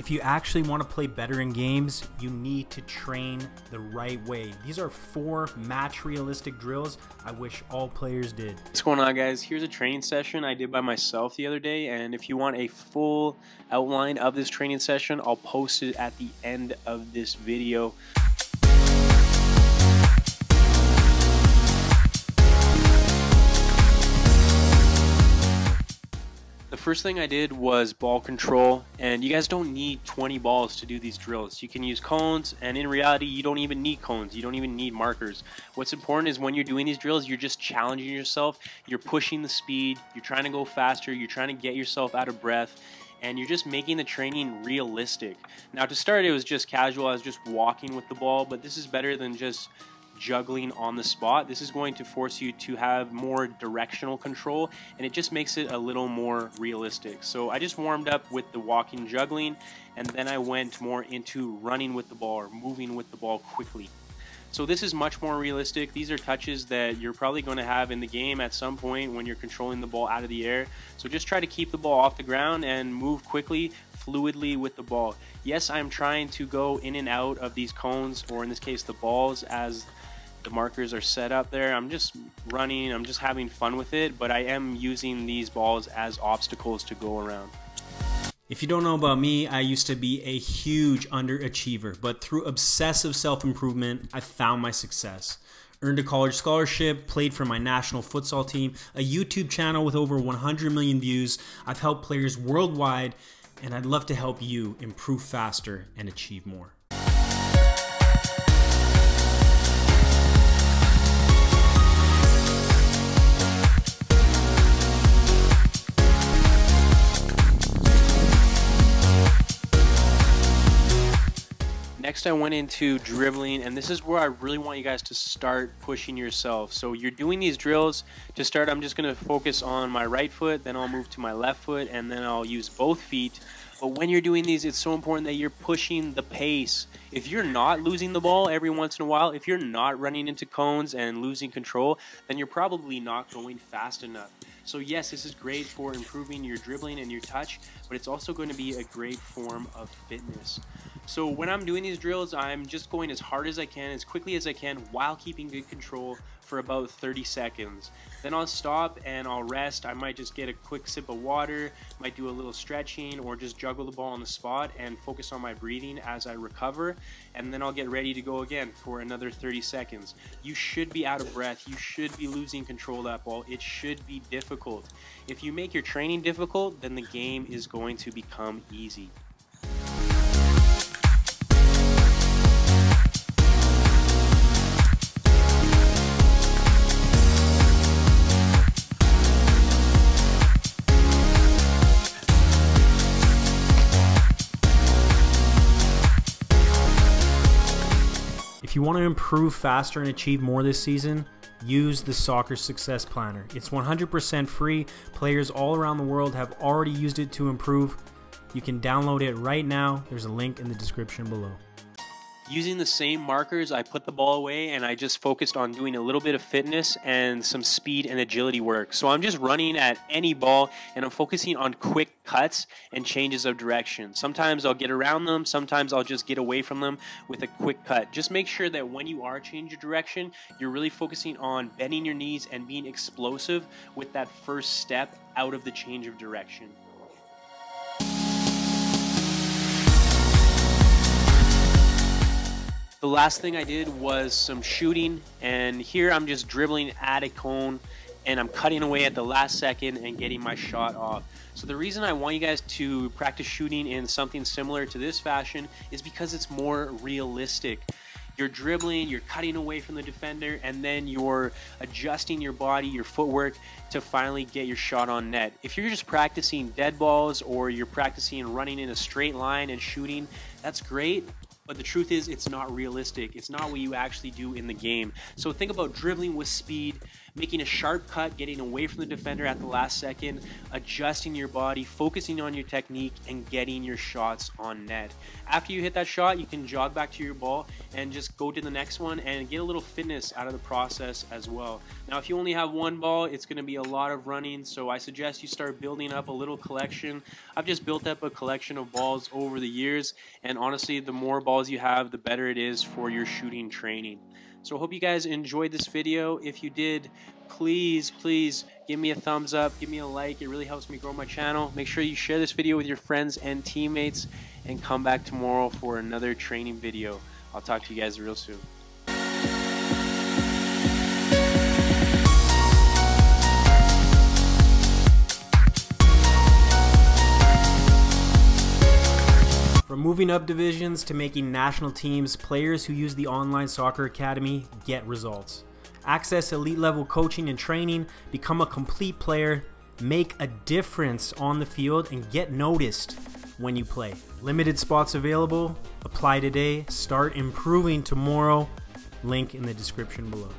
If you actually want to play better in games, you need to train the right way. These are 4 match realistic drills I wish all players did. What's going on, guys? Here's a training session I did by myself the other day, and if you want a full outline of this training session, I'll post it at the end of this video. First thing I did was ball control, and you guys don't need 20 balls to do these drills. You can use cones, and in reality you don't even need cones, you don't even need markers. What's important is when you're doing these drills, you're just challenging yourself, you're pushing the speed, you're trying to go faster, you're trying to get yourself out of breath, and you're just making the training realistic. Now to start, it was just casual, I was just walking with the ball, but this is better than just juggling on the spot. This is going to force you to have more directional control, and it just makes it a little more realistic. So I just warmed up with the walking juggling, and then I went more into running with the ball or moving with the ball quickly. So this is much more realistic. These are touches that you're probably going to have in the game at some point when you're controlling the ball out of the air. So just try to keep the ball off the ground and move quickly, fluidly with the ball. Yes, I'm trying to go in and out of these cones, or in this case the balls, as the markers are set up there. I'm just running, I'm just having fun with it, but I am using these balls as obstacles to go around. If you don't know about me, I used to be a huge underachiever, but through obsessive self-improvement, I found my success. Earned a college scholarship, played for my national futsal team, a YouTube channel with over 100 million views. I've helped players worldwide, and I'd love to help you improve faster and achieve more. Next, I went into dribbling, and this is where I really want you guys to start pushing yourself. So you're doing these drills. To start, I'm just going to focus on my right foot, then I'll move to my left foot, and then I'll use both feet. But when you're doing these, it's so important that you're pushing the pace. If you're not losing the ball every once in a while, if you're not running into cones and losing control, then you're probably not going fast enough. So yes, this is great for improving your dribbling and your touch, but it's also going to be a great form of fitness. So when I'm doing these drills, I'm just going as hard as I can, as quickly as I can, while keeping good control for about 30 seconds. Then I'll stop and I'll rest. I might just get a quick sip of water, might do a little stretching, or just juggle the ball on the spot and focus on my breathing as I recover. And then I'll get ready to go again for another 30 seconds. You should be out of breath. You should be losing control of that ball. It should be difficult. If you make your training difficult, then the game is going to become easy. If you want to improve faster and achieve more this season, use the Soccer Success Planner. It's 100% free. Players all around the world have already used it to improve. You can download it right now. There's a link in the description below. Using the same markers, I put the ball away and I just focused on doing a little bit of fitness and some speed and agility work. So I'm just running at any ball and I'm focusing on quick cuts and changes of direction. Sometimes I'll get around them, sometimes I'll just get away from them with a quick cut. Just make sure that when you are changing direction, you're really focusing on bending your knees and being explosive with that first step out of the change of direction. The last thing I did was some shooting, and here I'm just dribbling at a cone and I'm cutting away at the last second and getting my shot off. So the reason I want you guys to practice shooting in something similar to this fashion is because it's more realistic. You're dribbling, you're cutting away from the defender, and then you're adjusting your body, your footwork to finally get your shot on net. If you're just practicing dead balls or you're practicing running in a straight line and shooting, that's great. But the truth is, it's not realistic. It's not what you actually do in the game. So think about dribbling with speed, making a sharp cut, getting away from the defender at the last second, adjusting your body, focusing on your technique, and getting your shots on net. After you hit that shot, you can jog back to your ball and just go to the next one and get a little fitness out of the process as well. Now, if you only have one ball, it's going to be a lot of running, so I suggest you start building up a little collection. I've just built up a collection of balls over the years, and honestly, the more balls you have, the better it is for your shooting training. So I hope you guys enjoyed this video. If you did, please give me a thumbs up, give me a like. It really helps me grow my channel. Make sure you share this video with your friends and teammates, and come back tomorrow for another training video. I'll talk to you guys real soon. From moving up divisions to making national teams, players who use the Online Soccer Academy get results. Access elite level coaching and training, become a complete player, make a difference on the field, and get noticed when you play. Limited spots available, apply today, start improving tomorrow. Link in the description below.